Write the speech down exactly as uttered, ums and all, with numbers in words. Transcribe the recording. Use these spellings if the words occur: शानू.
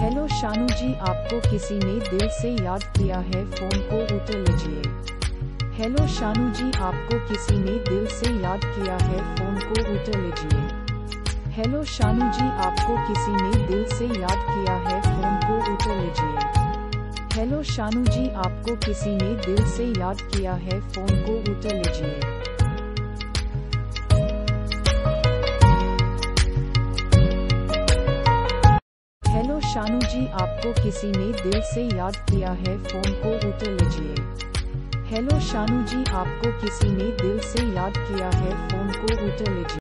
Hello शानू जी, आपको किसी ने दिल से याद किया है, फोन को उठा लीजिए। हेलो शानू जी, आपको किसी ने दिल से याद किया है, फोन को उठा लीजिए। हेलो शानू जी, आपको किसी ने दिल से याद किया है, फोन को उठा लीजिए। हेलो शानू जी, आपको किसी ने दिल से याद किया है, फोन को उठा लीजिए। शानू जी, आपको किसी ने दिल से याद किया है, फोन को उठा लीजिए। हेलो शानू जी, आपको किसी ने दिल से याद किया है, फोन को उठा लीजिए।